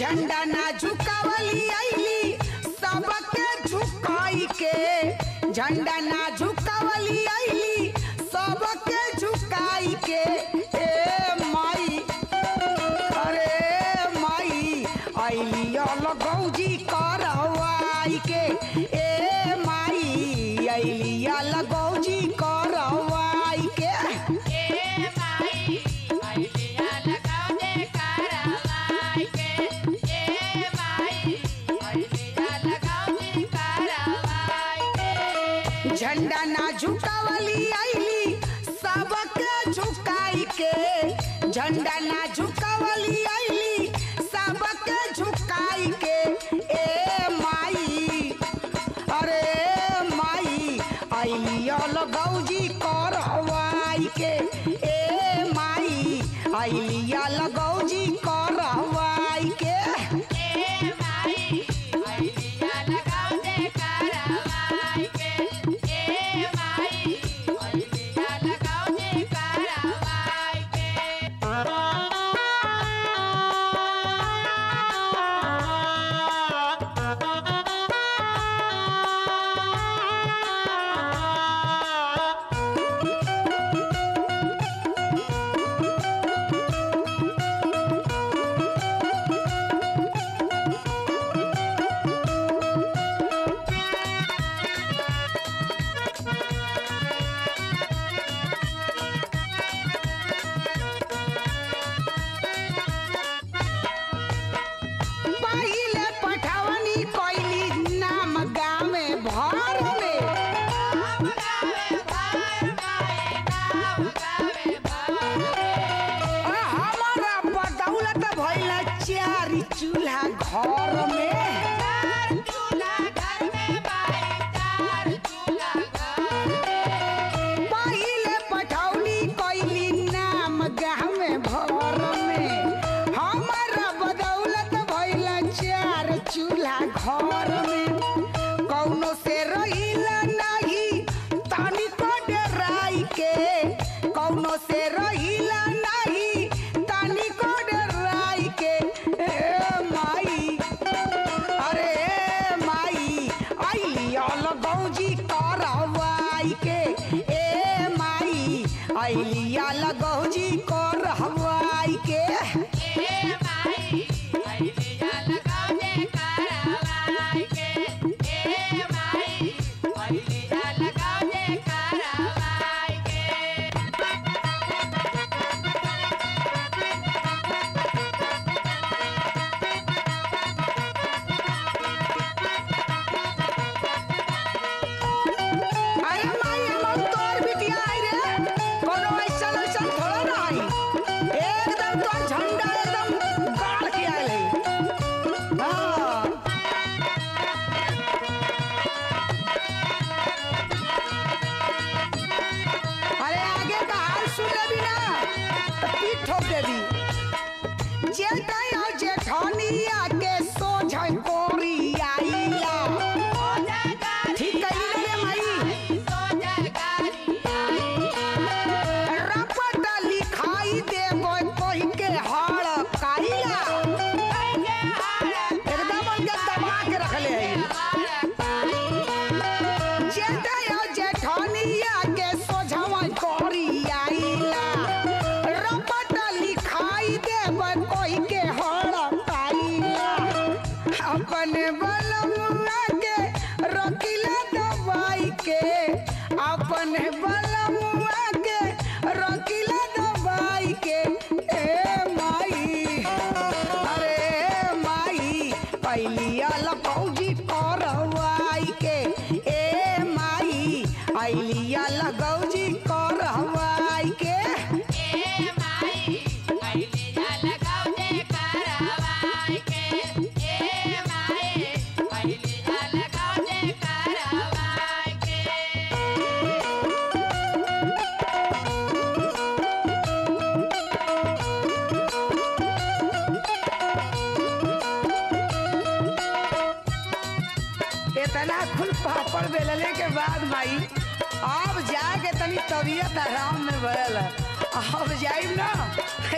झंडा ना झुकावली आईली सबके झुकाई के, झंडा ना झुकावली आईली सबके झुकाई के। ए माई, अरे माई आईली अलगौजी करबाई के। ए माई आईली अलगौजी करबाई के। ए माई आईली अलगौजी करबाई के। झंडा ना झुकावली आईली सबके झुकाई के, झंडा ना झुकावली आईली सबके झुकाई के। ए माई, अरे माई आईली अलगौजी करबाई के। ए माई आईली अलगौजी करबाई के। चूल्हा घर में, चूल्हा घर में भाई, चूल्हा घर। पहले पठौनी कोइली नाम गाँव में भर में, हमारा बदौलत भइला चार चूल्हा घर में। कौनो से रहिला नहीं तनिको डराई के, कौनो से रहिला नहीं तनिको डराई के। अलगौजी करबाई के। ए माई आईली अलगौजी करबाई के। ए माई आईली अलगौजी करबाई के। ए माई आईली अलगौजी करबाई के। जेठनिया के सोझा कोरी आईला, ठीक है माई, रपट लिखाई देबो कहि के हड़काईला। एकदम उनके दबा के रखले है। जेठनिया के सोझा कोरी आईला, रपट लिखाई देबो कहि के अपने बलमुआ के रखिला दवाई के, अपने बलमुआ के रखिला दवाई के। ए माई, अरे माई आईली अलगौजी करबाई के। ए माई आईली अलगौजी करबाई के। ए माई आईली अलगौजी करबाई के। Bye. तना खुल पापड़ बेलने के बाद भाई अब जाके तनी तबियत आराम में भरल। अब जाइब ना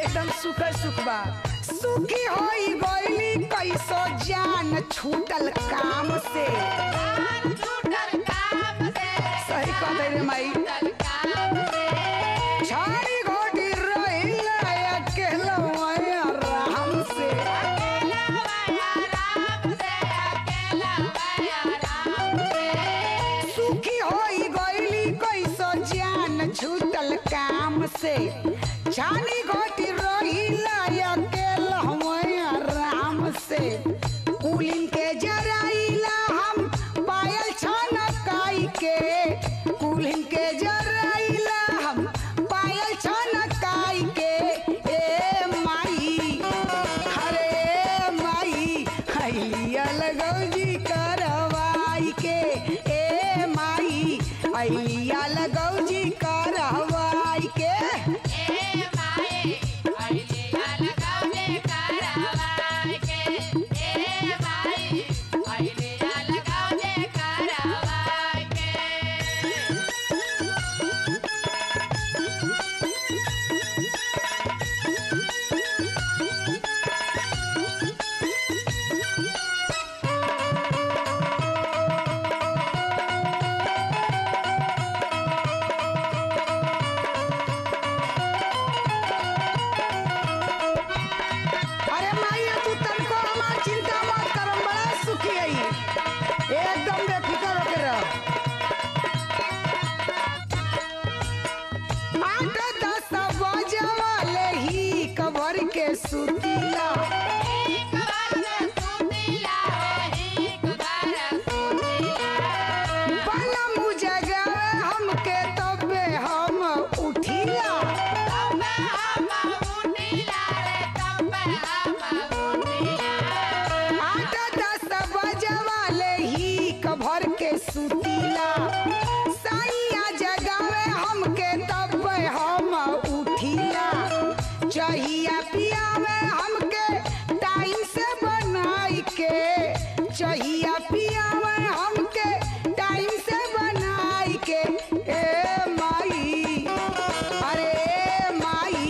एकदम सुख सुखबा सुखी होई गईली कैसो जान छूटल काम से। सही कह दे रे माई छाड़ी घोटी रहिल अकेला आराम से। सुखी होई गईली कैसो जान छूटल काम से। छाड़ी घोटी रहिल कुलीन के जराइला हम पायल छनकाई के। कुलीन के जराइला हम पायल छनकाई के। ए माई हरे माई अइली अलगौजी करवाई के। ए माई अइली अलगौजी करवाई के। ए माई अइली अलगौजी करवाई के। सुतीला एक बार सुतीला एक बार सुतीला भला मुझे हमके तबे हम उठिला। तबे हम उठिला रे तबे हम उठिला। आठ दस बजे वाले ही कभर के सुतीला। साइया जगावे हमके तबे हम उठिला। चाहिए पियावे हमके टाइम से बनाई के। चाहिए पियावे हमके टाइम से बनाई के। ए माई अरे माई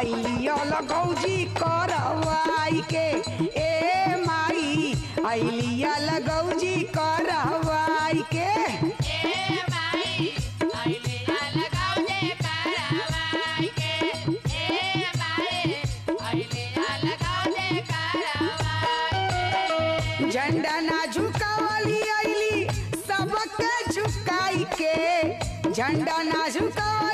अइली अलगौजी करवाई के। ए माई अइली अलगौजी करवाई के। ए माई अइली अलगौजी करवाई के। झंडा ना झुकावली अइली सबके झुकाई के। झंडा ना झुकावली।